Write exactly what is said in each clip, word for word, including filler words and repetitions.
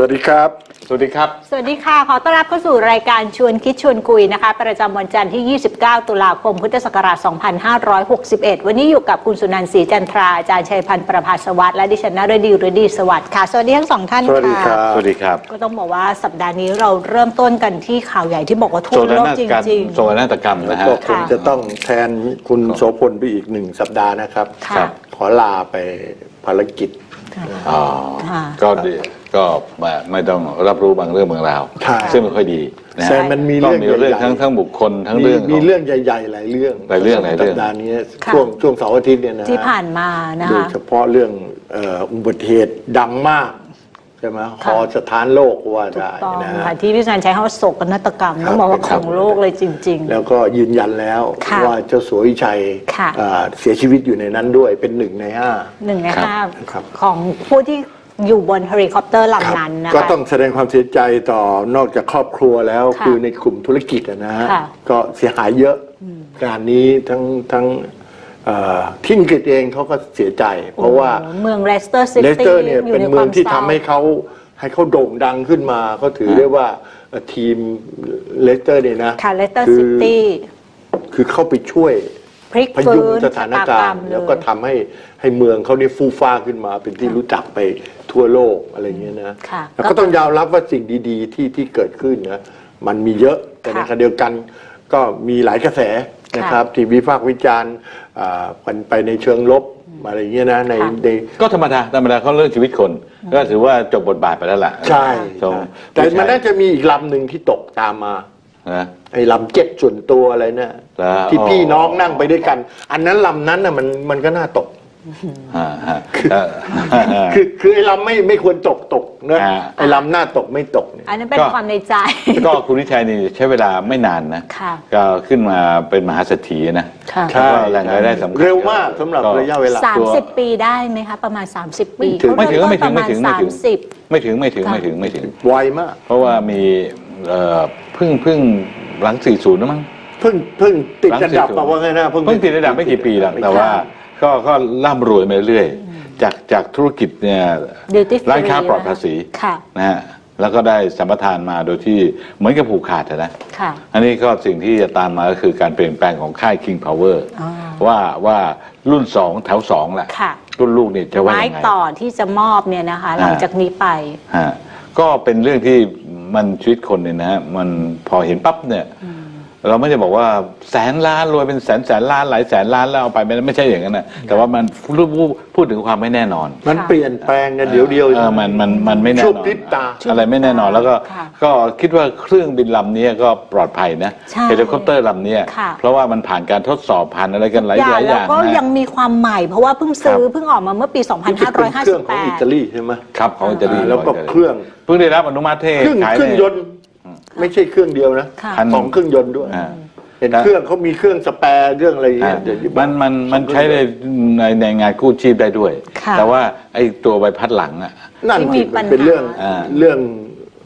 สวัสดีครับสวัสดีครับสวัสดีค่ะขอต้อนรับเข้าสู่รายการชวนคิดชวนคุยนะคะประจำวันจันทร์ที่ยี่สิบเก้าตุลาคมพุทธศักราชสองพันห้าร้อยหกสิบเอ็ดวันนี้อยู่กับคุณสุนันท์ศรีจันทราอาจารย์ชัยพันธ์ประภาสวัสดิ์และดิฉันนฤดี ฤดีสวัสดิ์ค่ะสวัสดีทั้งสองท่านค่ะสวัสดีครับสวัสดีครับก็ต้องบอกว่าสัปดาห์นี้เราเริ่มต้นกันที่ข่าวใหญ่ที่บอกว่าทั่วโลกจริงๆโศกนาฏกรรมนะฮะก็คงจะต้องแทนคุณโสพลไปอีกหนึ่งสัปดาห์นะครับขอลาไปภารกิจอ๋อก็ดีก็ไม่ต้องรับรู้บางเรื่องบางราวซึ่งไม่ค่อยดีนะแต่มันมีเรื่องเรื่องทั้งทั้งบุคคลทั้งเรื่องมีเรื่องใหญ่ๆหลายเรื่องหลายเรื่องหลายเรื่องสัปดาห์นี้ช่วงช่วงเสาร์อาทิตย์เนี่ยนะที่ผ่านมานะคะโดยเฉพาะเรื่องอุบัติเหตุดังมากใช่ไหมคอสถานโลกว่าได้นะที่พี่สันใช้คำว่าโศกนาฏกรรมต้องบอกว่าของโลกเลยจริงๆแล้วก็ยืนยันแล้วว่าเจ้าสัววิชัยเสียชีวิตอยู่ในนั้นด้วยเป็นหนึ่งในห้าหนึ่งในห้าของผู้ที่อยู่บนเฮลิคอปเตอร์ลำนั้นนะคะก็ต้องแสดงความเสียใจต่อนอกจากครอบครัวแล้วคือในกลุ่มธุรกิจนะฮะก็เสียหายเยอะการนี้ทั้งทั้งที่อังกฤษเองเขาก็เสียใจเพราะว่าเมืองเลสเตอร์ซิตี้เลสเตอร์เนี่ยเป็นเมืองที่ทำให้เขาให้เขาโด่งดังขึ้นมาเขาถือได้ว่าทีมเลสเตอร์เนี่ยนะเลสเตอร์ซิตี้คือเข้าไปช่วยพยุงสถานการณ์แล้วก็ทำให้ให้เมืองเขาเนี่ยฟูฟ้าขึ้นมาเป็นที่รู้จักไปทั่วโลกอะไรเงี้ยนะแล้วก็ต้องยอมรับว่าสิ่งดีๆที่ที่เกิดขึ้นนะมันมีเยอะแต่ในขณะเดียวกันก็มีหลายกระแสนะครับที่วิพากษ์วิจารณ์ไปในเชิงลบอะไรเงี้ยนะในก็ธรรมดาธรรมดาเขาเรื่องชีวิตคนก็ถือว่าจบบทบาทไปแล้วล่ะใช่แต่มันน่าจะมีอีกลำหนึ่งที่ตกตามมาไอ้ลำเจ็บส่วนตัวอะไรเนี่ยที่พี่น้องนั่งไปด้วยกันอันนั้นลำนั้นน่ะมันมันก็น่าตกคือคือไอ้ลำไม่ไม่ควรตกตกนะไอ้ลำหน้าตกไม่ตกอันนั้นเป็นความในใจก็คุณวิชัยนี่ใช้เวลาไม่นานนะก็ขึ้นมาเป็นมหาเศรษฐีนะก็แรงรายได้สำคัญเร็วมากสำหรับระยะเวลาสามสิบปีได้ไหมคะประมาณสามสิบปีไม่ถึงไม่ถึงไม่ถึงไม่ถึงไม่ถึงไม่ถึงไม่ถึงไม่ถึงไวมากเพราะว่ามีพึ่งพึ่งหลังสี่ศูนย์นะมั้งพึ่งพึ่งติดระดับมาว่าไงนะพึ่งติดระดับไม่กี่ปีหรอกแต่ว่าก็ก็ร่ำรวยมาเรื่อยจากจากธุรกิจเนี่ยร้านค้าปลอดภาษีนะฮะแล้วก็ได้สัมปทานมาโดยที่เหมือนกับผูกขาดนะอันนี้ก็สิ่งที่จะตามมาก็คือการเปลี่ยนแปลงของค่าย King Power ว่าว่ารุ่นสองแถวสองแหละรุ่นลูกเนี่ยจะว่ายังไงต่อที่จะมอบเนี่ยนะคะหลังจากนี้ไปก็เป็นเรื่องที่มันชีวิตคนเนี่ยนะฮะมันพอเห็นปั๊บเนี่ยเราไม่จะบอกว่าแสนล้านรวยเป็นแสนแสนล้านหลายแสนล้านแล้วเอาไปไม่ใช่อย่างนั้นนะแต่ว่ามันพูดถึงความไม่แน่นอนมันเปลี่ยนแปลงกันเดี๋ยวเดียวมันมันมันไม่แน่นอนอะไรไม่แน่นอนแล้วก็ก็คิดว่าเครื่องบินลำนี้ก็ปลอดภัยนะเฮลิคอปเตอร์ลำนี้เพราะว่ามันผ่านการทดสอบผ่านอะไรกันหลายอย่างแล้วก็ยังมีความใหม่เพราะว่าเพิ่งซื้อเพิ่งออกมาเมื่อปีสองพันห้าร้อยห้าสิบแปดเครื่องของอิตาลีใช่ไหมครับของอิตาลีแล้วก็เครื่องเพิ่งได้รับอนุมัติให้ขายเครื่องยนต์ไม่ใช่เครื่องเดียวนะสองเครื่องยนต์ด้วยเห็นเครื่องเขามีเครื่องสแปร์เรื่องอะไรอย่างเงี้ยมันมันมันใช้ในในงานกู้ชีพได้ด้วยแต่ว่าไอ้ตัวใบพัดหลังอ่ะนั่นเป็นเรื่องเรื่อง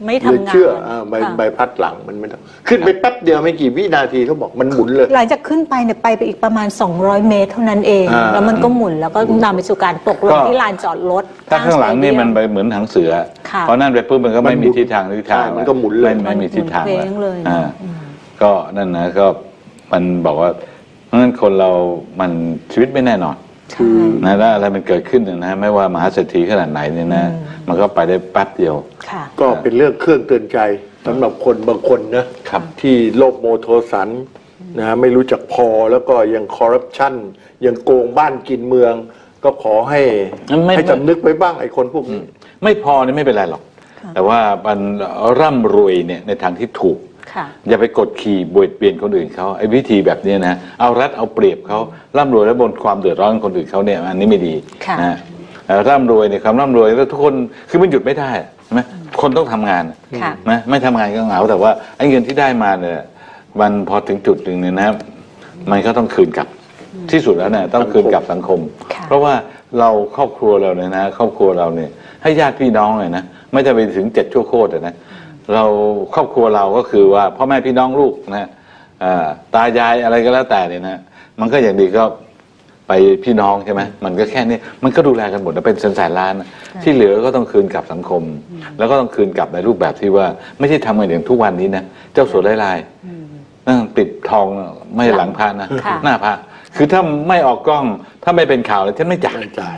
ไม่ทำงานเชื่อใบใบพัดหลังมันไม่ทำขึ้นไปแป๊บเดียวไม่กี่วินาทีเขาบอกมันหมุนเลยหลังจากขึ้นไปเนี่ยไปไปอีกประมาณสองร้อยเมตรเท่านั้นเองแล้วมันก็หมุนแล้วก็นำไปสู่การตกลงที่ลานจอดรถถ้าข้างหลังนี่มันไปเหมือนหางเสือเพราะนั่นไปปุ๊บมันก็ไม่มีทิศทางทิศทางมันก็หมุนเลยไม่มีทิศทางเลยก็นั่นนะก็มันบอกว่าเพราะฉะนั้นคนเรามันชีวิตไม่แน่นอนนะแล้วอะไรมันเกิดขึ้นนะฮะไม่ว่ามหาเศรษฐีขนาดไหนเนี่ยนะมันก็ไปได้แป๊บเดียวก็เป็นเรื่องเครื่องเตือนใจสำหรับคนบางคนนะที่โลภโมโทสันนะไม่รู้จักพอแล้วก็ยังคอร์รัปชันยังโกงบ้านกินเมืองก็ขอให้ให้จำนึกไว้บ้างไอ้คนพวกนี้ไม่พอเนี่ยไม่เป็นไรหรอกแต่ว่ามันร่ำรวยเนี่ยในทางที่ถูกอย่าไปกดขี่บวยเปลี่ยนคนอื่นเขาไอ้วิธีแบบนี้นะเอารัดเอาเปรียบเขาร่ำรวยแล้วบนความเดือดร้อนคนอื่นเขาเนี่ยอันนี้ไม่ดีนะร่ำรวยเนี่ยคำร่ำรวยแล้วทุกคนคือมันหยุดไม่ได้ใช่ไหมคนต้องทำงานนะไม่ทำงานก็เหงาแต่ว่าไอ้เงินที่ได้มาเนี่ยมันพอถึงจุดหนึ่งเนี่ยนะมันก็ต้องคืนกลับที่สุดแล้วเนี่ยต้องคืนกลับสังคมเพราะว่าเราครอบครัวเราเนี่ยนะครอบครัวเราเนี่ยให้ญาติพี่น้องเลยนะไม่จะไปถึงเจ็ดชั่วโคตรนะเราครอบครัวเราก็คือว่าพ่อแม่พี่น้องลูกนะตายายอะไรก็แล้วแต่เนี่ยนะมันก็อย่างดีก็ ไปพี่น้องใช่ไหมมันก็แค่นี้มันก็ดูแลกันหมดแล้วเป็นแสนๆล้านที่เหลือก็ต้องคืนกลับสังคมแล้วก็ต้องคืนกลับในรูปแบบที่ว่าไม่ใช่ทำเงินอย่างทุกวันนี้นะเจ้าสัวไร้ลายนั่งปิดทองไม่หลังพระนะหน้าพระคือถ้าไม่ออกกล้องถ้าไม่เป็นข่าวเลยท่านไม่จ่าย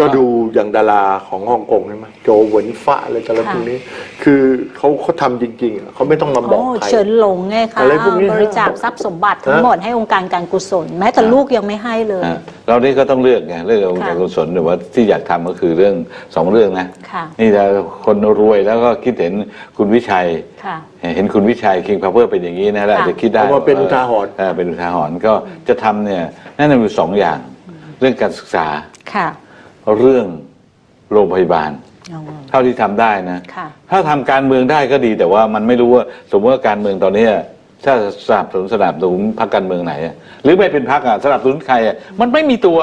ก็ดูอย่างดาราของฮ่องกงใช่ไหมโจเหวินฟ้าอะไรแต่ละพวกนี้คือเขาเขาทำจริงๆเขาไม่ต้องมาบอกใครเฉินหลงไงคะบริจาคทรัพย์สมบัติทั้งหมดให้องค์การการกุศลแม้แต่ลูกยังไม่ให้เลยเรานี่ก็ต้องเลือกไงเลือกองค์การกุศลหรือว่าที่อยากทำก็คือเรื่องสองเรื่องนะนี่จะคนรวยแล้วก็คิดเห็นคุณวิชัยเห็นคุณวิชัยคิงพาวเวอร์เป็นอย่างนี้นะเราจะคิดได้ว่าเป็นอุทาหรณ์เป็นอุทาหรณ์ก็จะทำเนี่ยนั่นมีสองอย่างเรื่องการศึกษาเรื่องโรงพยาบาลเท่าที่ทำได้นะถ้าทำการเมืองได้ก็ดีแต่ว่ามันไม่รู้ว่าสมมติว่าการเมืองตอนนี้ถ้าสนับสนุนสนับสนุนพรรคการเมืองไหนหรือไม่เป็นพรรคสนับสนุนใครมันไม่มีตัว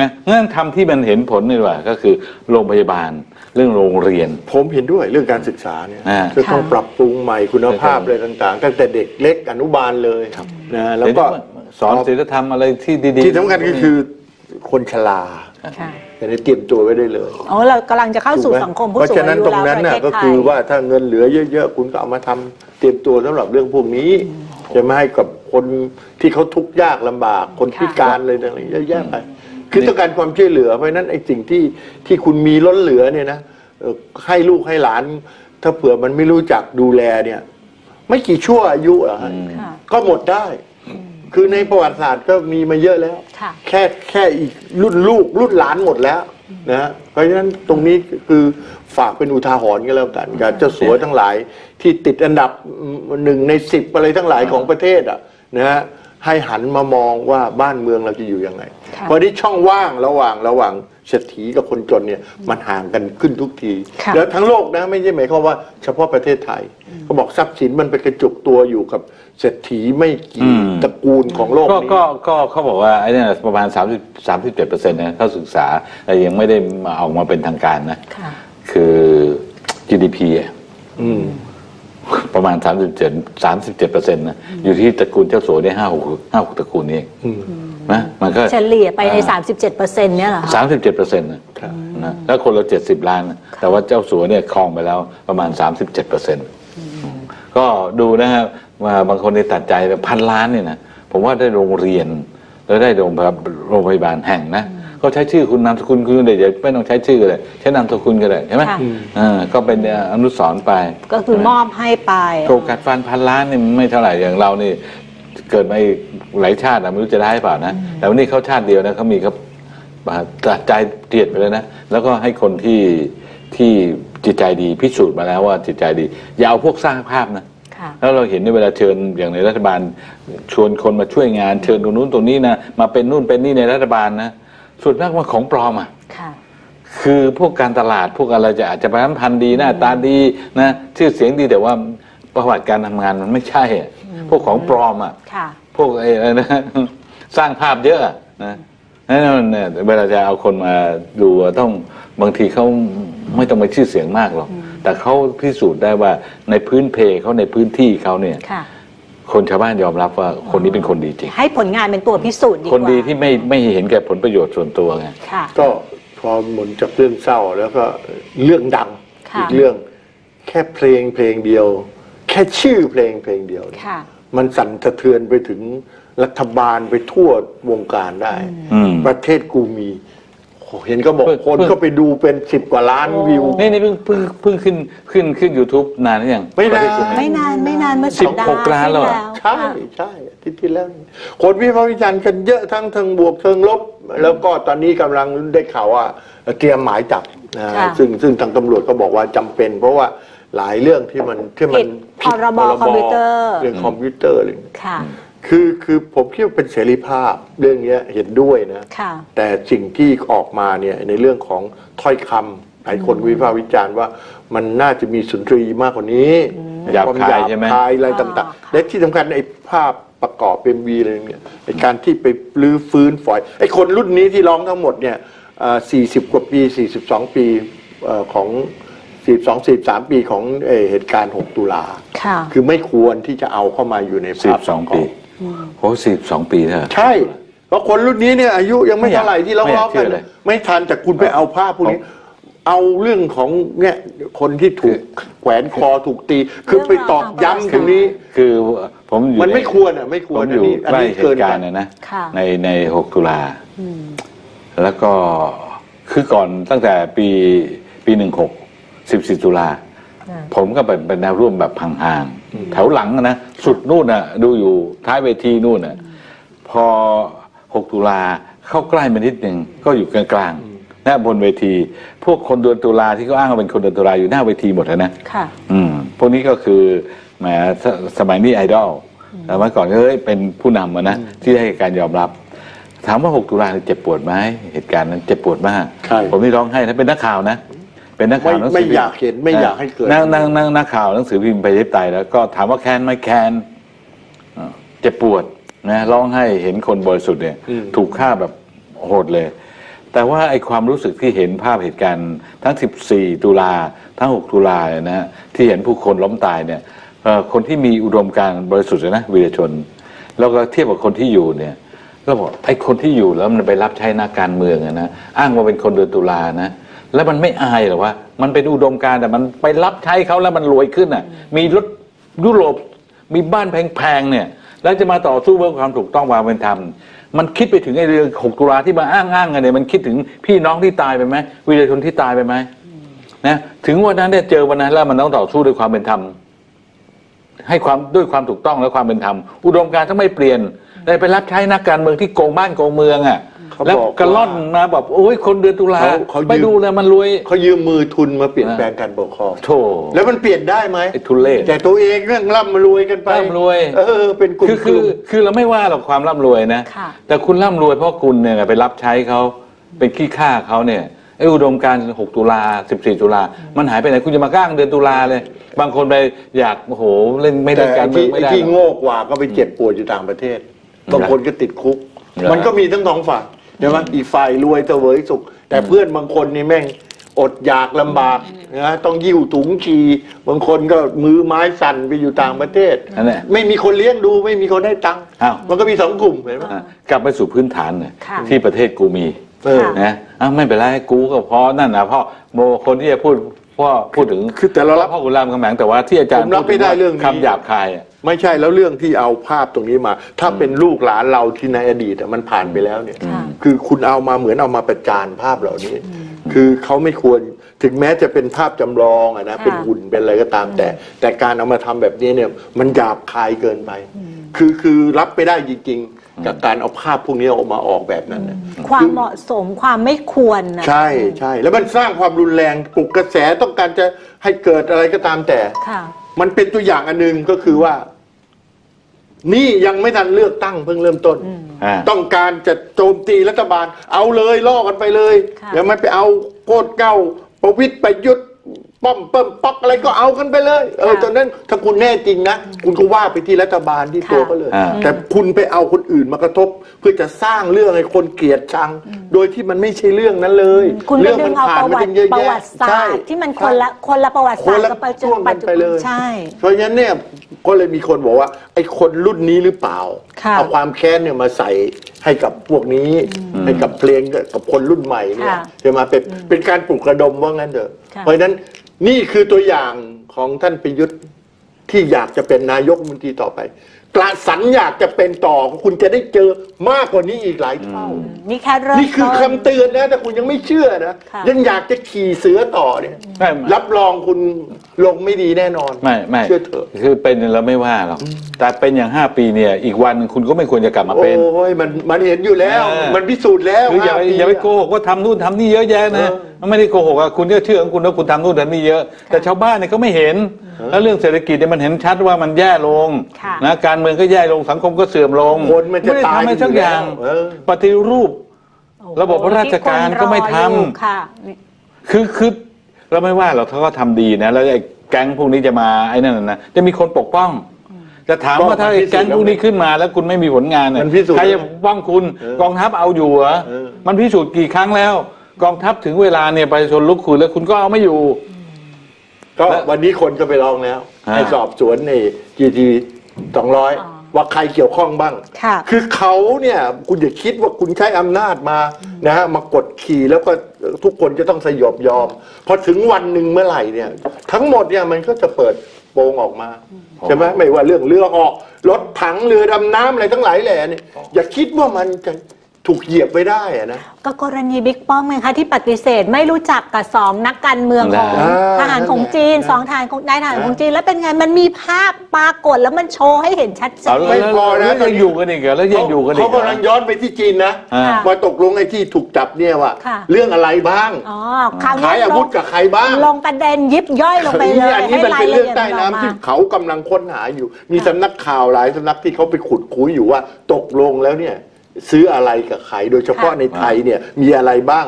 นะงั้นทำที่มันเห็นผลนี่ว่าก็คือโรงพยาบาลเรื่องโรงเรียนผมเห็นด้วยเรื่องการศึกษาเนี่ยจะต้องปรับปรุงใหม่คุณภาพอะไรต่างๆตั้งแต่เด็กเล็กอนุบาลเลยนะแล้วก็สอนศีลธรรมอะไรที่ดีๆที่สำคัญก็คือคนชราจะได้เตรียมตัวไว้ได้เลยอ๋อเรากำลังจะเข้าสู่สังคมผู้สูงอายุเพราะฉะนั้นตรงนั้นน่ะก็คือว่าถ้าเงินเหลือเยอะๆคุณก็เอามาทำเตรียมตัวสำหรับเรื่องพวกนี้จะไม่ให้กับคนที่เขาทุกข์ยากลำบากคนพิการเลยต่างๆเยอะแยะไปคือต้องการความช่วยเหลือเพราะฉะนั้นไอ้สิ่งที่ที่คุณมีล้นเหลือเนี่ยนะให้ลูกให้หลานถ้าเผื่อมันไม่รู้จักดูแลเนี่ยไม่กี่ชั่วอายุหรอกก็หมดได้คือในประวัติศาสตร์ก็มีมาเยอะแล้วแค่แค่อีกรุ่นลูกรุ่นหลานหมดแล้วนะเพราะฉะนั้นตรงนี้คือฝากเป็นอุทาหรณ์กันแล้วกันกับเจ้าสัวทั้งหลายที่ติดอันดับหนึ่งในสิบอะไรทั้งหลายของประเทศอ่ะนะฮะให้หันมามองว่าบ้านเมืองเราจะอยู่ยังไงเพราะที่ช่องว่างระหว่างระหว่างเศรษฐีกับคนจนเนี่ยมันห่างกันขึ้นทุกทีแล้วทั้งโลกนะไม่ใช่หมายความว่าเฉพาะประเทศไทยเขาบอกทรัพย์สินมันไปกระจุกตัวอยู่กับเศรษฐีไม่กี่ตระกูลของโลกนี้ก็ก็เขาบอกว่าไอ้นี่ประมาณ สามสิบเจ็ดเปอร์เซ็นต์ นะเข้าศึกษาแต่ยังไม่ได้มาออกมาเป็นทางการนะคือ จี ดี พี อืมประมาณ สามสิบเจ็ดเปอร์เซ็นต์ นะอยู่ที่ตระกูลเจ้าสัวได้ห้าหกห้าหกตระกูลเองนะมันก็เฉลี่ยไปใน สามสิบเจ็ดเปอร์เซ็นต์ เนี่ยเหรอ สามสิบเจ็ดเปอร์เซ็นต์ นะแล้วคนละเจ็ดสิบล้านแต่ว่าเจ้าสัวเนี่ยครองไปแล้วประมาณ สามสิบเจ็ดเปอร์เซ็นต์ ก็ดูนะครับว่าบางคนในตัดใจพันล้านเนี่ยนะผมว่าได้โรงเรียนแล้วได้โรงพยาบาลแห่งนะก็ใช้ชื่อคุณนามสกุลคุณเดี๋ยวไม่ต้องใช้ชื่อเลยใช้นามสกุลก็ได้ใช่ไหมอ่าก็เป็นอนุสรณ์ไปก็คือมอบให้ไปโกกัดฟันพันล้านนี่ไม่เท่าไหร่อย่างเรานี่เกิดมาหลายชาตินะไม่รู้จะได้เปล่านะแต่วันนี้เขาชาติเดียวนะเขามีเขาตัดใจเตียดไปเลยนะแล้วก็ให้คนที่ที่จิตใจดีพิสูจน์มาแล้วว่าจิตใจดีอย่าเอาพวกสร้างภาพนะแล้วเราเห็นในเวลาเชิญอย่างในรัฐบาลชวนคนมาช่วยงานเชิญตรงนู้นตรงนี้นะมาเป็นนู่นเป็นนี่ในรัฐบาลนะส่วนมากว่าของปลอมอ่ะคือพวกการตลาดพวกอะไรจะอาจจะประชาสัมพันธ์ดีหน้าตาดีนะชื่อเสียงดีแต่ว่าประวัติการทำงานมันไม่ใช่พวกของปลอมอ่ะพวกอะไรนะสร้างภาพเยอะนะนั่นเนี่ยเวลาจะเอาคนมาดูต้องบางทีเขาไม่ต้องไปชื่อเสียงมากหรอกแต่เขาพิสูจน์ได้ว่าในพื้นเพเขาในพื้นที่เขาเนี่ยคนชาวบ้านยอมรับว่าคนนี้เป็นคนดีจริงให้ผลงานเป็นตัวพิสูจน์ดีกว่าคนดีที่ไม่ไม่เห็นแก่ผลประโยชน์ส่วนตัวไงก็พอหมุนจากเรื่องเศร้าแล้วก็เรื่องดังอีกเรื่องแค่เพลงเพลงเดียวแค่ชื่อเพลงเพลงเดียวมันสั่นสะเทือนไปถึงรัฐบาลไปทั่ววงการได้ประเทศกูมีเห็นก็บอกคนก็ไปดูเป็นสิบกว่าล้านวิวนี่นี่เพิ่งเพิ่งเพิ่งขึ้นขึ้นขึ้น YouTube นานหรือยังไม่นานไม่นานไม่นานเมื่อสิบหกล้านแล้วใช่ใช่ที่ที่แล้วคนวิพากษ์วิจารณ์กันเยอะทั้งเทิงบวกเทิงลบแล้วก็ตอนนี้กำลังได้ข่าวว่าเตรียมหมายจับนะซึ่งซึ่งทางตำรวจก็บอกว่าจำเป็นเพราะว่าหลายเรื่องที่มันที่มันพรบคอมพิวเตอร์เรื่องคอมพิวเตอร์เลยค่ะคือคือผมคิดว่าเป็นเสรีภาพเรื่องนี้เห็นด้วยนะแต่สิ่งที่ออกมาเนี่ยในเรื่องของถ้อยคำหลายคนวิพากษ์วิจารณ์ว่ามันน่าจะมีสุนทรีมากกว่านี้หยาบคายใช่ไหมอะไรต่างๆและที่สำคัญไอ้ภาพประกอบเป็นวีอะไรเนี่ยไอ้การที่ไปลื้อฟื้นฝอยไอ้คนรุ่นนี้ที่ร้องทั้งหมดเนี่ยสี่สิบกว่าปีสี่สิบสองปีของสี่สองสี่สามปีของเหตุการณ์หกตุลาคือไม่ควรที่จะเอาเข้ามาอยู่ในภาพสองปีโอ้สิบสองปีเถอะใช่ เพราะคนรุ่นนี้เนี่ยอายุยังไม่เท่าไหร่ที่เราล้อกันไม่ทันแต่คุณไปเอาภาพพวกนี้เอาเรื่องของเนี่ยคนที่ถูกแขวนคอถูกตีคือไปตอกย้ำตรงนี้คือผมอยู่มันไม่ควรอ่ะไม่ควรอยู่ใกล้เหตุการณ์นะในในหกตุลาแล้วก็คือก่อนตั้งแต่ปีปีหนึ่งหกสิบสี่ตุลาผมก็เป็นแนวร่วมแบบห่างๆแถวหลังนะสุดนู่นน่ะดูอยู่ท้ายเวทีนู่นน่ะพอหกตุลาเข้าใกล้มานิดหนึ่งก็อยู่กลางๆหน้าบนเวทีพวกคนเดือนตุลาที่เขาอ้างว่าเป็นคนเดือนตุลาอยู่หน้าเวทีหมดแล้วนะค่ะอืมพวกนี้ก็คือแหมสมัยนี้ไอดอลแต่เมื่อก่อนก็เอ้ยเป็นผู้นำอะนะที่ให้การยอมรับถามว่าหกตุลาเจ็บปวดไหมเหตุการณ์นั้นเจ็บปวดมากผมนี่ร้องไห้นะเป็นนักข่าวนะเป็นนักข่าวไม่อยากเห็นไม่อยากให้เกิดนั่งนั่งนั่งนักข่าวหนังสือพิมพ์ไปเย็บไตแล้วก็ถามว่าแค้นไหมแค้นเจ็บปวดนะร้องไห้เห็นคนบริสุทธิ์เนี่ยถูกฆ่าแบบโหดเลยแต่ว่าไอความรู้สึกที่เห็นภาพเหตุการณ์ทั้งสิบสี่ตุลาทั้งหกตุลาเนี่ยนะที่เห็นผู้คนล้มตายเนี่ยคนที่มีอุดมการณ์บริสุทธิ์นะวีรชนแล้วก็เทียบกับคนที่อยู่เนี่ยก็บอกไอคนที่อยู่แล้วมันไปรับใช้นักการเมืองนะอ้างว่าเป็นคนเดือนตุลานะแล้วมันไม่อายหรอวะมันเป็นอุดมการณ์แต่มันไปรับใช้เขาแล้วมันรวยขึ้นอ่ะมีรถยุโรปมีบ้านแพงๆเนี่ยแล้วจะมาต่อสู้เพื่อความถูกต้องความเป็นธรรมมันคิดไปถึงไอ้เรื่องหกตุลาที่มาอ้างๆกันเนี่ยมันคิดถึงพี่น้องที่ตายไปไหมวีรชนที่ตายไปไหมนะถึงวันนั้นเนี่ยเจอวันนั้นแล้วมันต้องต่อสู้ด้วยความเป็นธรรมให้ความด้วยความถูกต้องและความเป็นธรรมอุดมการณ์ต้องไม่เปลี่ยนเลยไปรับใช้นักการเมืองที่โกงบ้านโกงเมืองอ่ะแล้วกระล่อนมาแบบโอ้ยคนเดือนตุลาไปดูเลยมันรวยเขายืมมือทุนมาเปลี่ยนแปลงการปกครองโธ่แล้วมันเปลี่ยนได้ไหมทุเรศแต่ตัวเองเรื่องร่ำมารวยกันไปร่ำรวยเออเป็นกลุ่มคือคือเราไม่ว่าหรอกความร่ำรวยนะแต่คุณร่ำรวยเพราะคุณเนี่ยไปรับใช้เขาเป็นขี้ข้าเขาเนี่ยไอ้อุดมการณ์หกตุลาสิบสี่ตุลามันหายไปไหนคุณจะมาก้างเดือนตุลาเลยบางคนไปอยากโอ้โหเล่นไม่ได้การเมืองไม่ได้ที่โง่กว่าก็ไปเจ็บปวดอยู่ต่างประเทศบางคนก็ติดคุกมันก็มีทั้งสองฝ่ายเดี๋ยวมันอีฝ่ายรวยเสวยสุขแต่เพื่อนบางคนนี่แม่งอดอยากลำบากนะต้องยิ้วถุงชีบางคนก็มือไม้สั่นไปอยู่ต่างประเทศไม่มีคนเลี้ยงดูไม่มีคนให้ตังค์มันก็มีสองกลุ่มเห็นไหมกลับไปสู่พื้นฐานเนี่ยที่ประเทศกูมีนะอ้าวไม่เป็นไรกูก็พอนั่นนะพ่อโมคนที่จะพูดพ่อพูดถึงคือแต่เรารับพ่อขุนรามคำแหงแต่ว่าที่อาจารย์พูดถึงคำหยาบคายไม่ใช่แล้วเรื่องที่เอาภาพตรงนี้มาถ้าเป็นลูกหลานเราที่ในอดีตมันผ่านไปแล้วเนี่ยคือคุณเอามาเหมือนเอามาประจานภาพเหล่านี้คือเขาไม่ควรถึงแม้จะเป็นภาพจำลองอะนะเป็นหุ่นเป็นอะไรก็ตามแต่แต่การเอามาทำแบบนี้เนี่ยมันหยาบคายเกินไปคือคือรับไม่ได้จริงๆกับการเอาภาพพวกนี้ออกมาออกแบบนั้นความเหมาะสมความไม่ควรนะใช่ใช่แล้วมันสร้างความรุนแรงปลุกกระแสต้องการจะให้เกิดอะไรก็ตามแต่มันเป็นตัวอย่างอันหนึ่งก็คือว่านี่ยังไม่ทันเลือกตั้งเพิ่งเริ่มต้นต้องการจะโจมตีรัฐบาลเอาเลยล่อกันไปเลยเดี๋ยวมันไปเอาโคตรเก้าประวิตรประยุทธ์ป้อมเปิ่มป๊อกอะไรก็เอากันไปเลยเออตอนนั้นถ้าคุณแน่จริงนะคุณก็ว่าไปที่รัฐบาลที่ตัวก็เลยแต่คุณไปเอาคนอื่นมากระทบเพื่อจะสร้างเรื่องให้คนเกลียดชังโดยที่มันไม่ใช่เรื่องนั้นเลยเรื่องมันผ่านมาเป็นเยอะแยะใช่ที่มันคนละคนละประวัติศาสตร์กับปัจจุบันไปเลยใช่เพราะงั้นเนี่ยก็เลยมีคนบอกว่าไอ้คนรุ่นนี้หรือเปล่าเอาความแค้นเนี่ยมาใส่ให้กับพวกนี้ให้กับเพลงกับคนรุ่นใหม่เนี่ยใช่ไหมเป็นเป็นการปลุกระดมว่างั้นเถอะเพราะนั้นนี่คือตัวอย่างของท่านประยุทธ์ที่อยากจะเป็นนายกรัฐมนตรีต่อไปกระสันอยากจะเป็นต่อคุณจะได้เจอมากกว่านี้อีกหลายเท่านี่แค่เริ่มนี่คือคำเตือนนะแต่คุณยังไม่เชื่อนะยังอยากจะขี่เสือต่อเนี่ยรับรองคุณลงไม่ดีแน่นอนไม่ไม่เชื่อเถอะคือเป็นแล้วไม่ว่าหรอกแต่เป็นอย่างห้าปีเนี่ยอีกวันคุณก็ไม่ควรจะกลับมาเป็นโอ้ยมันมันเห็นอยู่แล้วมันพิสูจน์แล้วอย่าอย่าไปโกหกว่าทำนู่นทำนี่เยอะแยะนะไม่ได้โกหกอ่ะคุณก็เชื่อของคุณว่าคุณทำนู่นทำนี่เยอะแต่ชาวบ้านเนี่ยเขาไม่เห็นแล้วเรื่องเศรษฐกิจเนี่ยมันเห็นชัดว่ามันแย่ลงนะการเมืองก็แย่ลงสังคมก็เสื่อมลงคนมันจะตายไม่ได้ทำอะไรสักอย่างปฏิรูประบบราชการก็ไม่ทำคือคือเราไม่ว่าเราถ้าก็ทำดีนะแล้วไอ้แก๊งพวกนี้จะมาไอ้นั่นนะจะมีคนปกป้องจะถามว่าถ้าไอ้แก๊งพวกนี้ขึ้นมาแล้วคุณไม่มีผลงานเนี่ยใครจะปกป้องคุณกองทัพเอาอยู่เหรอมันพิสูจน์กี่ครั้งแล้วกองทัพถึงเวลาเนี่ยประชาชนลุกขึ้นแล้วคุณก็เอาไม่อยู่ก็วันนี้คนก็ไปร้องแล้วให้สอบสวนในจีทีสองร้อย ว่าใครเกี่ยวข้องบ้างคือเขาเนี่ยคุณอย่าคิดว่าคุณใช้อำนาจมานะฮะมากดขี่แล้วก็ทุกคนจะต้องสยบยอมพอถึงวันหนึ่งเมื่อไหร่เนี่ยทั้งหมดเนี่ยมันก็จะเปิดโปงออกมาใช่ไหมไม่ว่าเรื่องเรือออกรถถังเรือดำน้ำอะไรทั้งหลายแหล่เนี่ยอย่าคิดว่ามันจะถูกเหยียบไว้ได้อะนะก็กรณีบิ๊กป้อมไงคะที่ปฏิเสธไม่รู้จักกับสองนักการเมืองของทหารของจีนสองทหารนายทหารของจีนแล้วเป็นไงมันมีภาพปรากฏแล้วมันโชว์ให้เห็นชัดเจนไม่พอนะยังอยู่กันอีกแล้วยังอยู่กันอีกเขากำลังย้อนไปที่จีนนะมาตกลงไอ้ที่ถูกจับเนี่ยว่าเรื่องอะไรบ้างขายอาวุธกับใครบ้างลงประเด็นยิบย่อยลงไปเลยอันนี้มันเป็นเรื่องใต้น้ำที่เขากำลังค้นหาอยู่มีสำนักข่าวหลายสำนักที่เขาไปขุดคุยอยู่ว่าตกลงแล้วเนี่ยซื้ออะไรกับขายโดยเฉพาะในไทยเนี่ยมีอะไรบ้าง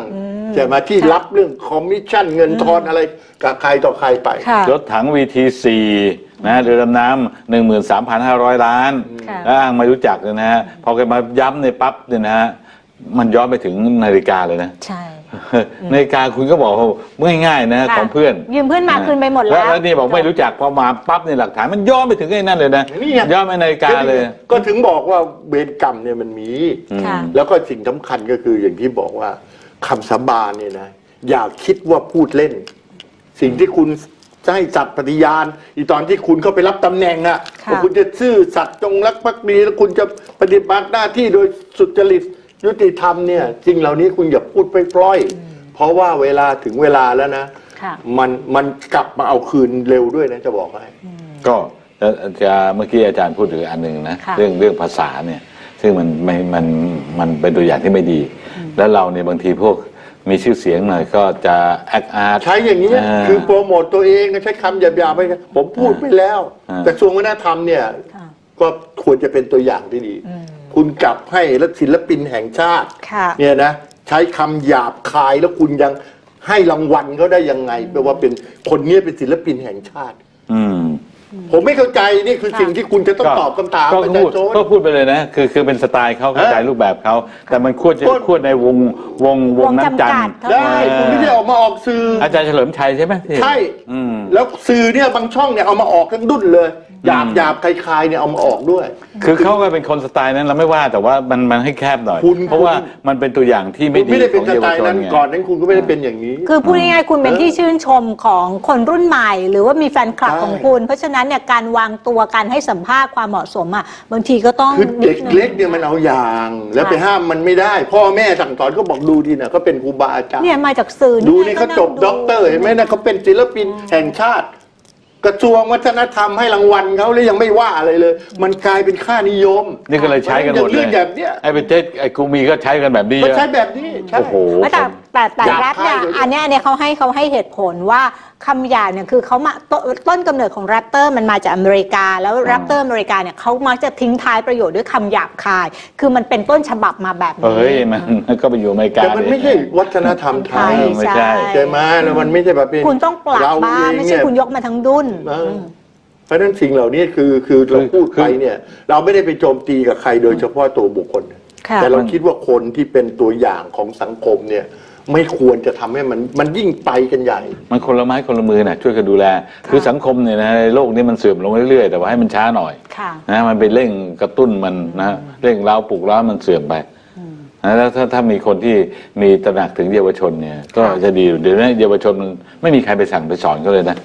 จะมาที่รับเรื่องคอมมิชชั่นเงินทอนอะไรกับใครต่อใครไปรถถัง วี ที ซี นะเรือดำน้ำ หนึ่งหมื่นสามพันห้าร้อย ล้านอ้างไม่รู้จักเลยนะฮะพอแกมาย้ำในปั๊บเนี่ยนะฮะมันย้อนไปถึงนาฬิกาเลยนะนาฬิกาคุณก็บอกว่าง่ายๆนะของเพื่อนยืมเพื่อนมาคืนไปหมดแล้วแล้วนี่บอกไม่รู้จักพอมาปั๊บในหลักฐานมันย้อนไปถึงไอ้นั่นเลยนะย้อนไปนาฬิกาเลยก็ถึงบอกว่าเวรกรรมเนี่ยมันมีแล้วก็สิ่งสำคัญก็คืออย่างที่บอกว่าคำสาบานเนี่ยนะอย่าคิดว่าพูดเล่นสิ่งที่คุณให้สัตย์ปฏิญาณอีตอนที่คุณเข้าไปรับตำแหน่งอ่ะคุณจะซื่อสัตย์จงรักภักดีแล้วคุณจะปฏิบัติหน้าที่โดยสุจริตยุติธรรมเนี่ยจริงเหล่านี้คุณอย่าพูดไปพล่อยเพราะว่าเวลาถึงเวลาแล้วนะมันมันกลับมาเอาคืนเร็วด้วยนะจะบอกให้ก็จะเมื่อกี้อาจารย์พูดถึงอันหนึ่งนะเรื่องเรื่องภาษาเนี่ยซึ่งมันไม่มันมันเป็นตัวอย่างที่ไม่ดีแล้วเราเนี่ยบางทีพวกมีชื่อเสียงหน่อยก็จะแอคอาร์ตใช้อย่างนี้คือโปรโมตตัวเองใช้คำหยาบๆไปผมพูดไปแล้วแต่กระทรวงวัฒนธรรมเนี่ยก็ควรจะเป็นตัวอย่างที่ดีคุณกลับให้ศิลปินแห่งชาติเนี่ยนะใช้คำหยาบคายแล้วคุณยังให้รางวัลเขาได้ยังไงแปลว่าเป็นคนนี้เป็นศิลปินแห่งชาติอืมผมไม่เข้าใจนี่คือสิ่งที่คุณจะต้องตอบคำถามประชาชนก็พูดไปเลยนะคือคือเป็นสไตล์เขาเข้าใจรูปแบบเขาแต่มันควรจะควรในวงวงวงน้ำจันทร์ได้คุณไม่ได้ออกมาออกสื่ออาจารย์เฉลิมชัยใช่ไหมใช่แล้วสื่อเนี่ยบางช่องเนี่ยเอามาออกทั้งดุนเลยหยาบหยาบคลายๆเนี่ยเอามาออกด้วยคือเขาก็เป็นคนสไตล์นั้นเราไม่ว่าแต่ว่ามันมันให้แคบหน่อยเพราะว่ามันเป็นตัวอย่างที่ไม่ดีของเยาวชนนั้นก่อนนั้นคุณก็ไม่ได้เป็นอย่างนี้คือพูดง่ายๆคุณเป็นที่ชื่นชมของคนรุ่นใหม่หรือว่ามีแฟนคลับของคุณเพราะฉะนั้นเนี่ยการวางตัวการให้สัมภาษณ์ความเหมาะสมอ่ะบางทีก็ต้องคือเด็กเล็กเนี่ยมันเอาอย่างแล้วไปห้ามมันไม่ได้พ่อแม่สั่งสอนก็บอกดูดีนะก็เป็นครูบาอาจารย์เนี่ยมาจากสื่อดูนี่เขาจบด็อกเตอร์เห็นไหมนะเขาเป็นศิลปินแห่งชาติกระทรวงวัฒนธรรมให้รางวัลเขาแล้วยังไม่ว่าอะไรเลยมันกลายเป็นค่านิยมนี่ก็เลยใช้กันหมดเลยไอ้ประเทศไอ้กูมีก็ใช้กันแบบนี้ใช้แบบนี้โอ้โหแต่แต่แต่แรปเนี่ยอันนี้เนี่ยเขาให้เขาให้เหตุผลว่าคำหยาบเนี่ยคือเขามาต้นกำเนิดของแรปเตอร์มันมาจากอเมริกาแล้วแรปเตอร์อเมริกาเนี่ยเขามักจะทิ้งท้ายประโยชน์ด้วยคำหยาบคายคือมันเป็นต้นฉบับมาแบบนี้เฮ้ยมันก็ไปอยู่อเมริกาแต่มันไม่ใช่วัฒนธรรมไทยใช่ใช่ไหมแล้วมันไม่ใช่แบบคุณต้องปรับบ้างไม่ใช่คุณยกมาทั้งดุนเพราะฉะนั้นสิ่งเหล่านี้คือคือเราพูดไปเนี่ยเราไม่ได้ไปโจมตีกับใครโดยเฉพาะตัวบุคคลแต่เราคิดว่าคนที่เป็นตัวอย่างของสังคมเนี่ยไม่ควรจะทำให้มันมันยิ่งไปกันใหญ่มันคนละไม้คนละมือนะช่วยกันดูแลคือสังคมเนี่ยนะในโลกนี้มันเสื่อมลงเรื่อยๆแต่ว่าให้มันช้าหน่อยนะมันไปเร่งกระตุ้นมันนะเร่งเร้าปลุกเร้ามันเสื่อมไปนะแล้วถ้าถ้ามีคนที่มีตระหนักถึงเยาวชนเนี่ยก็จะดีเดี๋ยวนี้เยาวชนมันไม่มีใครไปสั่งไปสอนก็เลยนะ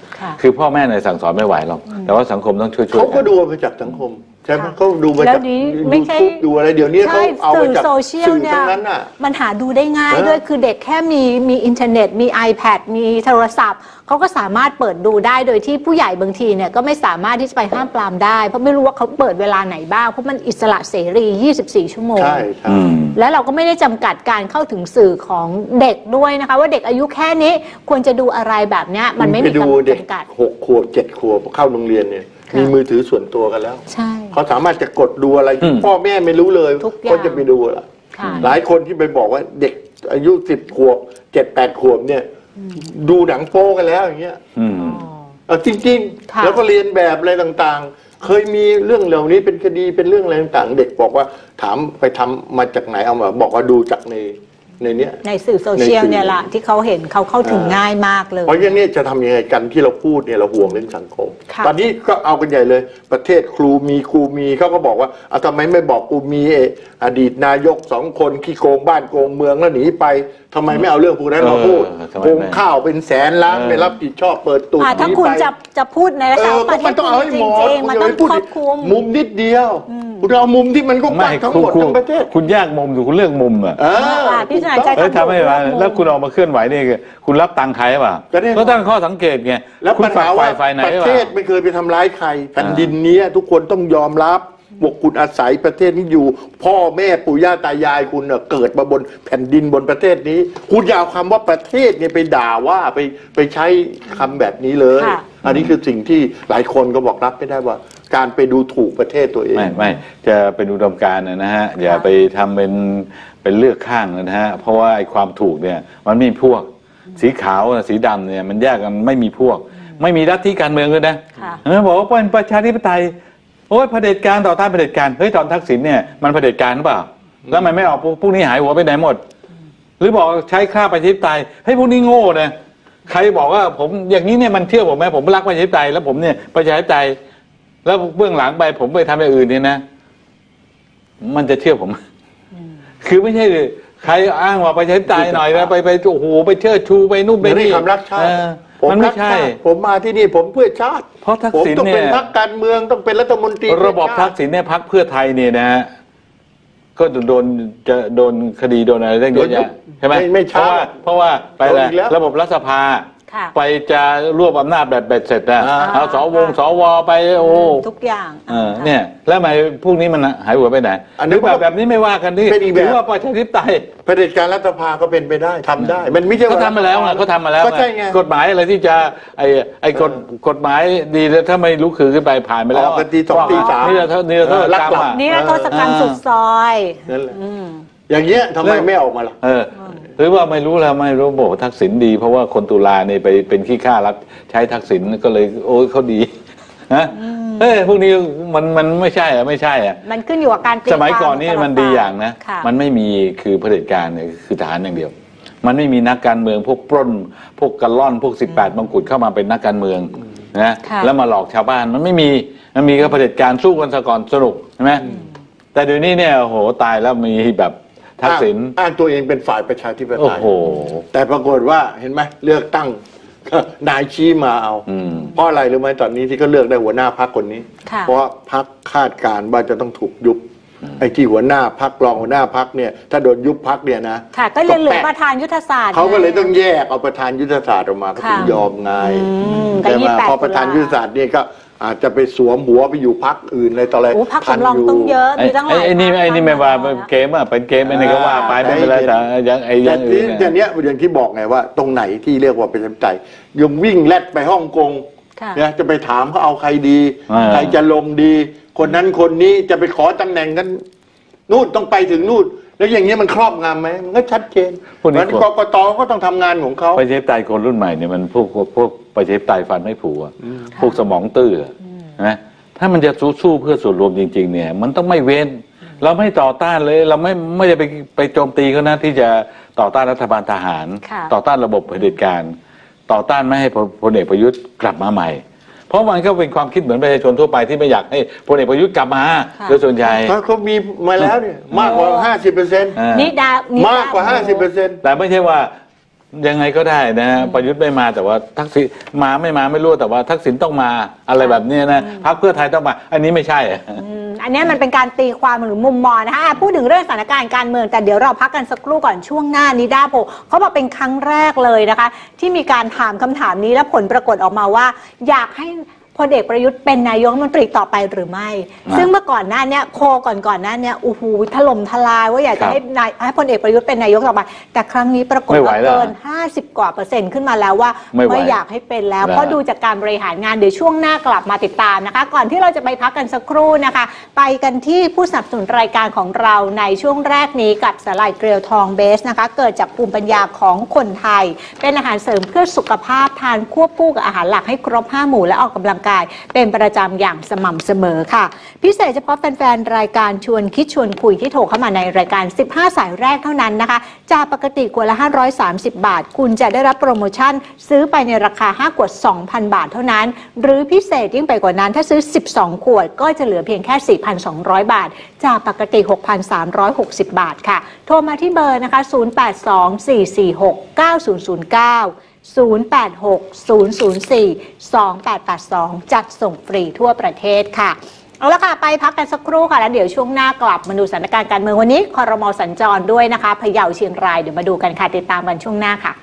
คือพ่อแม่เนี่ยสั่งสอนไม่ไหวหรอกแต่ว่าสังคมต้องช่วยๆเขาก็ดูไปจากสังคมใช่ไหมเขาดูมาจากยูทูบดูอะไรเดี๋ยวนี้เขาเอาไปจากสื่อตรงนั้นอ่ะมันหาดูได้ง่ายด้วยคือเด็กแค่มีมีอินเทอร์เน็ตมี ไอแพด มีโทรศัพท์เขาก็สามารถเปิดดูได้โดยที่ผู้ใหญ่บางทีเนี่ยก็ไม่สามารถที่จะไปห้ามปรามได้เพราะไม่รู้ว่าเขาเปิดเวลาไหนบ้างเพราะมันอิสระเสรียี่สิบสี่ชั่วโมงใช่ครับแล้วเราก็ไม่ได้จำกัดการเข้าถึงสื่อของเด็กด้วยนะคะว่าเด็กอายุแค่นี้ควรจะดูอะไรแบบเนี้ยมันไม่มีการจำกัดหกขวบเจ็ดขวบเข้าโรงเรียนเนี่ยมีมือถือส่วนตัวกันแล้วเขาสามารถจะกดดูอะไรพ่อแม่ไม่รู้เลยก็จะไปดูละหลายคนที่ไปบอกว่าเด็กอายุสิบขวบเจ็ดแปดขวบเนี่ยดูหนังโป๊กันแล้วอย่างเงี้ยอ๋อจริงๆแล้วก็เรียนแบบอะไรต่างๆเคยมีเรื่องเหล่านี้เป็นคดีเป็นเรื่องอะไรต่างๆเด็กบอกว่าถามไปทำมาจากไหนเอามาบอกว่าดูจากใน ในเนี้ยในสื่อโซเชียลเนี่ยละที่เขาเห็นเขาเข้าถึงง่ายมากเลยเพราะอย่างนี้จะทำยังไงกันที่เราพูดเนี่ยเราห่วงเรื่องสังคมตอนนี้ก็เอากันใหญ่เลยประเทศครูมีครูมีเขาก็บอกว่าเอาทำไมไม่บอกกูมีอดีตนายกสองคนขี้โกงบ้านโกงเมืองแล้วหนีไปทำไมไม่เอาเรื่องพวกนั้นมาพูดโกงข้าวเป็นแสนล้านไม่รับผิดชอบเปิดตูดนี้ไปถ้าคุณจะจะพูดในระดับประเทศจริงจริงมันต้องครอบคลุมมุมนิดเดียวเรามุมที่มันก็ไม่ทั้งหมดทั้งประเทศคุณแยกมุมดูคุณเลือกมุมอ่ะพี่นายใจทำให้มาแล้วคุณออกมาเคลื่อนไหวนี่คุณรับตังค์ใครป่ะก็ตั้งข้อสังเกตไงแล้วปัญหาว่าประเทศไม่เคยไปทำร้ายใครแผ่นดินนี้ทุกคนต้องยอมรับบอกคุณอาศัยประเทศนี้อยู่พ่อแม่ปู่ย่าตายายคุณเกิดมาบนแผ่นดินบนประเทศนี้คุณอย่าเอาคำว่าประเทศเนี่ยไปด่าว่าไปไปใช้คำแบบนี้เลยอันนี้คือสิ่งที่หลายคนก็บอกรับไม่ได้ว่าการไปดูถูกประเทศตัวเองไม่ไม่จะเป็นอุดมการณ์นะฮะอย่าไปทำเป็นเป็นเลือกข้างนะฮะเพราะว่าไอ้ความถูกเนี่ยมันไม่มีพวกสีขาวสีดำเนี่ยมันแยกกันไม่มีพวกไม่มีรัฐที่การเมืองเลยนะนะบอกว่าเป็นประชาธิปไตยโอ้ยเผด็จการต่อต้านเผด็จการเฮ้ยตอนทักษิณเนี่ยมันเผด็จการหรือเปล่าแล้วมันไม่ออกพวกนี้หายหัวไปไหนหมดหรือบอกใช้ค่าประชาธิปไตยให้พวกนี้โง่นะใครบอกว่าผมอย่างนี้เนี่ยมันเชื่อผมไหมผมรักประชาธิปไตยแล้วผมเนี่ยประชาธิปไตยแล้วเบื้องหลังไปผมไปทำอย่างอื่นเนี่ยนะมันจะเชื่อผมคือไม่ใช่เลยใครอ้างว่าประชาธิปไตยหน่อยแล้วไปไปโอ้โหไปเชิดชูไปนู่นไปนี่ความรักชาติมันไม่ใช่ผมมาที่นี่ผมเพื่อชาติเพราะทักษิณเนี่ยต้องเป็นพรรคการเมืองต้องเป็นรัฐมนตรีระบอบทักษิณเนี่ยพรรคเพื่อไทยเนี่ยนะก็โดนจะโดนคดีโดนอะไรเรื่องเยอะแยะใช่ไหมไม่ใช่เพราะว่าไปแล้วระบบรัฐสภาไปจะรวบอำนาจแบบเบ็ดเสร็จนะเอาสวงสวไปโอ้ทุกอย่างเนี่ยแล้วทำไมพวกนี้มันหายหัวไปไหนหรือแบบแบบนี้ไม่ว่ากันที่ถือว่าประชาธิปไตยเผด็จการรัฐสภาก็เป็นไปได้ทำได้มันไม่ใช่เขาทำมาแล้วไงเขาทำมาแล้วกฎหมายอะไรที่จะไอ้ไอ้กฎกฎหมายดีถ้าไม่ลุกขึ้นขึ้นไปผ่านไปแล้วตีสองตีสามนี่เราเนี่ยเราลักหลับนี่เราโทษการสุดซอยนั่นแหละอย่างเงี้ยทำไมไม่ออกมาล่ะหรือว่าไม่รู้แล้วไม่รู้บอกทักษิณดีเพราะว่าคนตุลาเนี่ยไปเป็นขี้ข้ารักใช้ทักษิณก็เลยโอ้ยเขาดีนะเฮ้ยพวกนี้มันมันไม่ใช่อ่ะไม่ใช่อ่ะมันขึ้นอยู่กับการสมัยก่อนนี่มันดีอย่างนะมันไม่มีคือเผด็จการเนี่ยคือทหารอย่างเดียวมันไม่มีนักการเมืองพวกปล้นพวกกะล่อนพวกสิบแปดมงกุฎเข้ามาเป็นนักการเมืองนะแล้วมาหลอกชาวบ้านมันไม่มีมันมีก็เผด็จการสู้กันซะก่อนสนุกใช่ไหมแต่เดี๋ยวนี้เนี่ยโหตายแล้วมีแบบทักษิณอ้างตัวเองเป็นฝ่ายประชาธิปไตยแต่ปรากฏว่าเห็นไหมเลือกตั้งนายชี้มาเอาเพราะอะไรรู้ไหมตอนนี้ที่ก็เลือกได้หัวหน้าพรรคคนนี้เพราะพรรคคาดการณ์ว่าจะต้องถูกยุบไอ้ที่หัวหน้าพรรครองหัวหน้าพรรคเนี่ยถ้าโดนยุบพรรคเนี่ยนะก็เลยเหลือประธานยุทธศาสตร์เขาก็เลยต้องแยกเอาประธานยุทธศาสตร์ออกมาก็ถึงยอมไงแต่มาพอประธานยุทธศาสตร์เนี่ยก็อาจจะไปสวมหัวไปอยู่พักอื่นในตอนแรกพันอยู่ไอ้นี่ไอ้นี่ไม่ว่าเกมอะเป็นเกมอะไรก็ว่าไปไม่เป็นไรแต่ยังไอ้ยังอื่นอย่างเนี้ยอย่างที่บอกไงว่าตรงไหนที่เรียกว่าเป็นใจยังวิ่งแลดไปฮ่องกงเนี่ยจะไปถามเขาเอาใครดีใครจะลงดีคนนั้นคนนี้จะไปขอตำแหน่งกันนู่นต้องไปถึงนู่นแล้วอย่างเงี้ยมันครอบงำไหมมันก็ชัดเจนเพราะนั้นกกต.ก็ต้องทำงานของเขาประชาธิปไตยคนรุ่นใหม่เนี่ยมันพวกพวกประชาธิปไตยฟันไม่ผุอ่ะพวกสมองตื้อนะถ้ามันจะสู้สู้เพื่อส่วนรวมจริงๆเนี่ยมันต้องไม่เว้นเราไม่ต่อต้านเลยเราไม่ไม่จะไปไปโจมตีเขานะที่จะต่อต้านรัฐบาลทหารต่อต้านระบบเผด็จการต่อต้านไม่ให้พลเอกประยุทธ์กลับมาใหม่เพราะมันก็เป็นความคิดเหมือนประชาชนทั่วไปที่ไม่อยากให้พลเอกประยุทธ์กลับมาโดยส่วนใหญ่เขามีมาแล้วเนี่ยมากกว่า ห้าสิบเปอร์เซ็นต์ นี่ดาวมากกว่า ห้าสิบเปอร์เซ็นต์ แต่ไม่ใช่ว่ายังไงก็ได้นะประยุทธ์ไม่มาแต่ว่าทักษิณมาไม่มาไม่รู้แต่ว่าทักษิณต้องมาอะไรแบบนี้นะพรรคเพื่อไทยต้องมาอันนี้ไม่ใช่อันนี้มันเป็นการตีความหรือมุมมองนะคะพูดถึงเรื่องสถานการณ์การเมืองแต่เดี๋ยวเราพักกันสักครู่ก่อนช่วงหน้านิดาโพเขาบอกเป็นครั้งแรกเลยนะคะที่มีการถามคำถามนี้และผลปรากฏออกมาว่าอยากให้พลเอกประยุทธ์เป็นนายกรัฐมนตรีต่อไปหรือไม่ซึ่งเมื่อก่อนหน้านี้โคก่อนก่อนหน้านี้โอ้โหถล่มทลายว่าอยากจะให้นายให้พลเอกประยุทธ์เป็นนายกต่อไปแต่ครั้งนี้ปรากฏว่าเกินห้าสิบกว่าเปอร์เซ็นต์ขึ้นมาแล้วว่าไม่อยากให้เป็นแล้วเพราะดูจากการบริหารงานเดี๋ยวช่วงหน้ากลับมาติดตามนะคะก่อนที่เราจะไปพักกันสักครู่นะคะไปกันที่ผู้สนับสนุนรายการของเราในช่วงแรกนี้กับสาหร่ายเกลียวทองเบสนะคะเกิดจากภูมิปัญญาของคนไทยเป็นอาหารเสริมเพื่อสุขภาพทานควบคู่กับอาหารหลักให้ครบห้าหมู่และออกกำลัง กายเป็นประจำอย่างสม่ำเสมอค่ะพิเศษเฉพาะแฟนๆรายการชวนคิดชวนคุยที่โทรเข้ามาในรายการสิบห้าสายแรกเท่านั้นนะคะจากปกติขวดละห้าร้อยสามสิบบาทคุณจะได้รับโปรโมชั่นซื้อไปในราคาห้าขวด สองพัน บาทเท่านั้นหรือพิเศษยิ่งไปกว่านั้นถ้าซื้อสิบสองขวดก็จะเหลือเพียงแค่ สี่พันสองร้อย บาทจากปกติ หกพันสามร้อยหกสิบ บาทค่ะโทรมาที่เบอร์นะคะศูนย์ แปด สอง สี่ สี่ หก เก้า ศูนย์ ศูนย์ เก้าศูนย์ แปด หก ศูนย์ ศูนย์ สี่ สอง แปด แปด สองจัดส่งฟรีทั่วประเทศค่ะเอาละค่ะไปพักกันสักครู่ค่ะแล้วเดี๋ยวช่วงหน้ากลับมาดูสถานการณ์การเมืองวันนี้ครม.สัญจรด้วยนะคะพะเยาเชียงรายเดี๋ยวมาดูกันค่ะติดตามกันช่วงหน้าค่ะ